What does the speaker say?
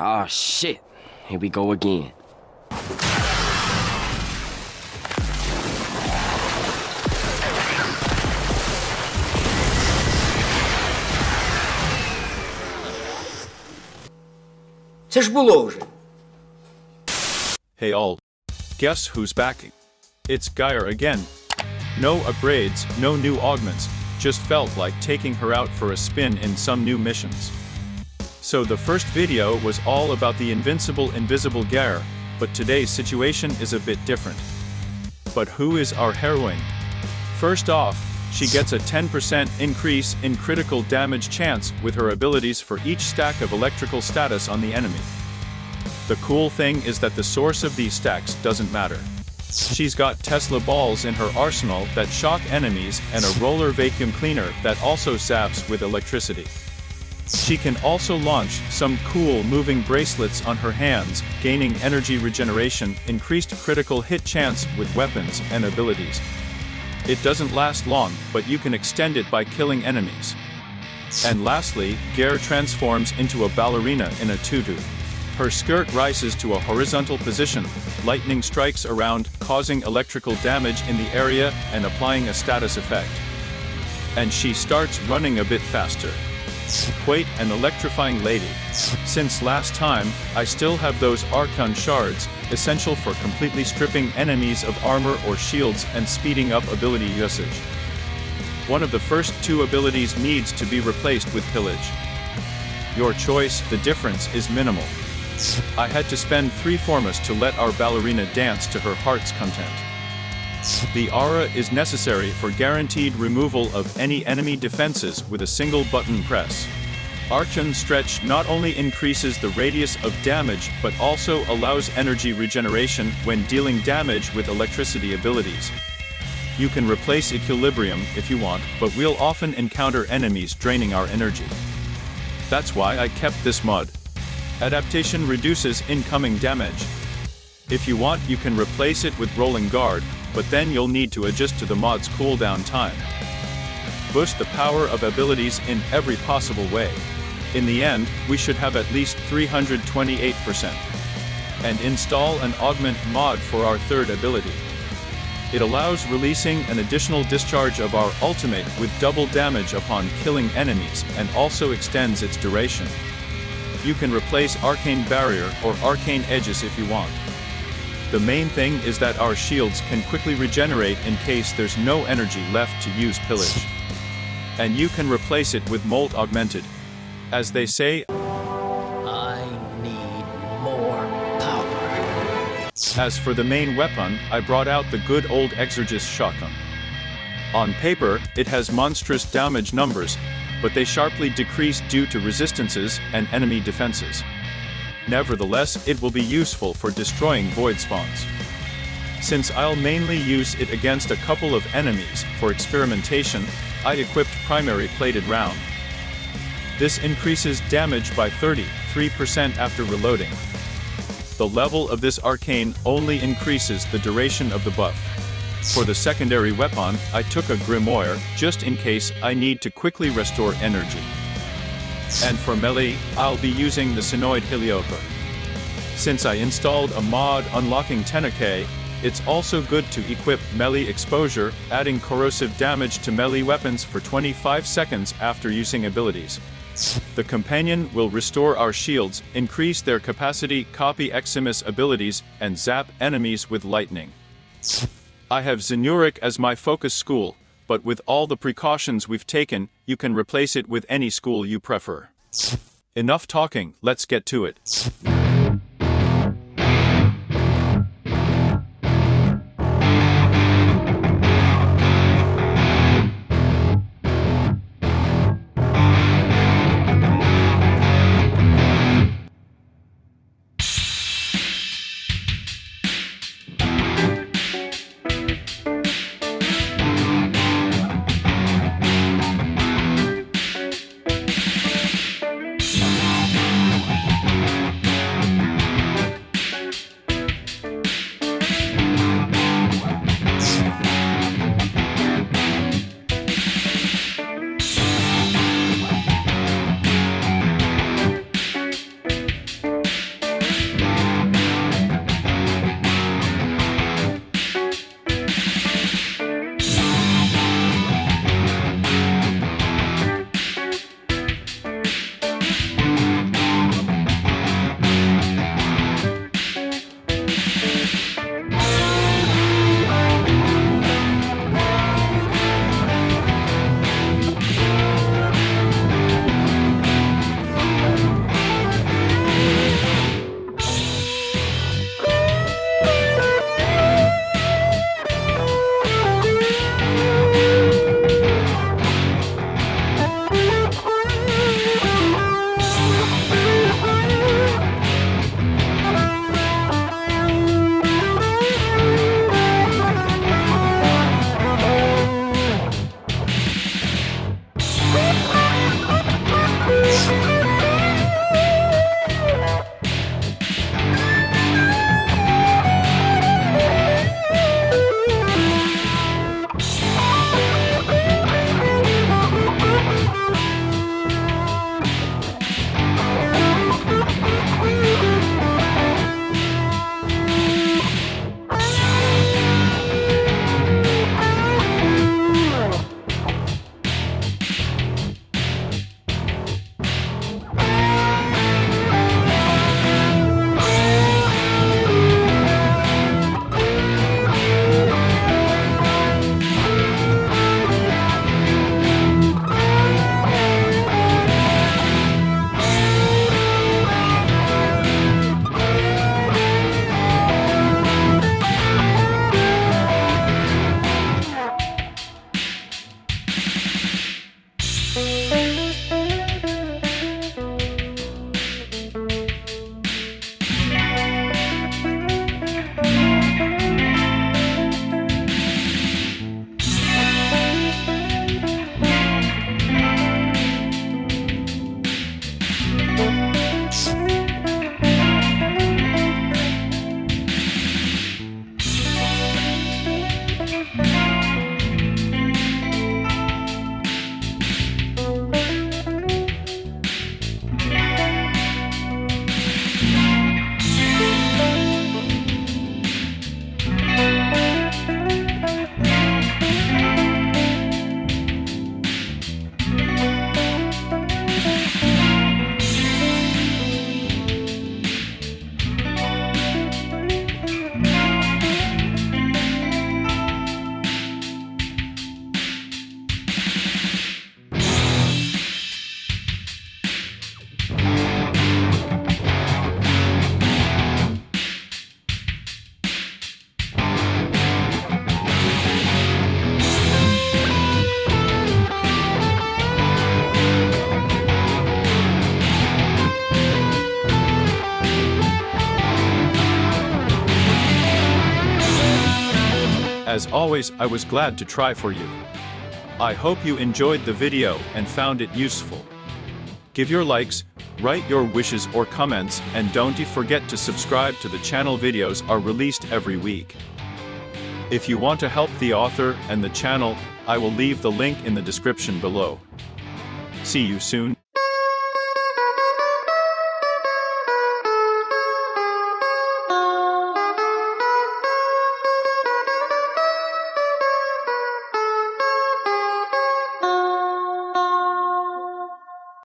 Oh shit. Here we go again. Hey all. Guess who's backing? It's Gyre again. No upgrades, no new augments, just felt like taking her out for a spin in some new missions. So the first video was all about the invisible Gyre, but today's situation is a bit different. But who is our heroine? First off, she gets a 10% increase in critical damage chance with her abilities for each stack of electrical status on the enemy. The cool thing is that the source of these stacks doesn't matter. She's got Tesla balls in her arsenal that shock enemies and a roller vacuum cleaner that also zaps with electricity. She can also launch some cool moving bracelets on her hands, gaining energy regeneration, increased critical hit chance with weapons and abilities. It doesn't last long, but you can extend it by killing enemies. And lastly, Gyre transforms into a ballerina in a tutu. Her skirt rises to a horizontal position, lightning strikes around, causing electrical damage in the area and applying a status effect. And she starts running a bit faster. Quite an electrifying lady. Since last time, I still have those Archon Shards, essential for completely stripping enemies of armor or shields and speeding up ability usage. One of the first two abilities needs to be replaced with Pillage. Your choice, the difference is minimal. I had to spend 3 formas to let our ballerina dance to her heart's content. The aura is necessary for guaranteed removal of any enemy defenses with a single button press. Archon Stretch not only increases the radius of damage but also allows energy regeneration when dealing damage with electricity abilities. You can replace Equilibrium if you want, but we'll often encounter enemies draining our energy. That's why I kept this mod. Adaptation reduces incoming damage. If you want, you can replace it with Rolling Guard, but then you'll need to adjust to the mod's cooldown time. Boost the power of abilities in every possible way. In the end, we should have at least 328%. And install an augment mod for our third ability. It allows releasing an additional discharge of our ultimate with double damage upon killing enemies and also extends its duration. You can replace Arcane Barrier or Arcane Edges if you want. The main thing is that our shields can quickly regenerate in case there's no energy left to use Pillage. And you can replace it with Molt Augmented. As they say, I need more power. As for the main weapon, I brought out the good old Exergis shotgun. On paper, it has monstrous damage numbers, but they sharply decrease due to resistances and enemy defenses. Nevertheless, it will be useful for destroying void spawns. Since I'll mainly use it against a couple of enemies for experimentation, I equipped primary plated round. This increases damage by 33% after reloading. The level of this arcane only increases the duration of the buff. For the secondary weapon, I took a Grimoire, just in case I need to quickly restore energy. And for melee, I'll be using the Synoid Heliocor. Since I installed a mod unlocking Tennokai, it's also good to equip melee exposure, adding corrosive damage to melee weapons for 25 seconds after using abilities. The companion will restore our shields, increase their capacity, copy Eximus abilities, and zap enemies with lightning. I have Zenurik as my focus school, but with all the precautions we've taken, you can replace it with any school you prefer. Enough talking, let's get to it. As always, I was glad to try for you. I hope you enjoyed the video and found it useful. Give your likes, write your wishes or comments, and don't forget to subscribe to the channel. Videos are released every week. If you want to help the author and the channel, I will leave the link in the description below. See you soon.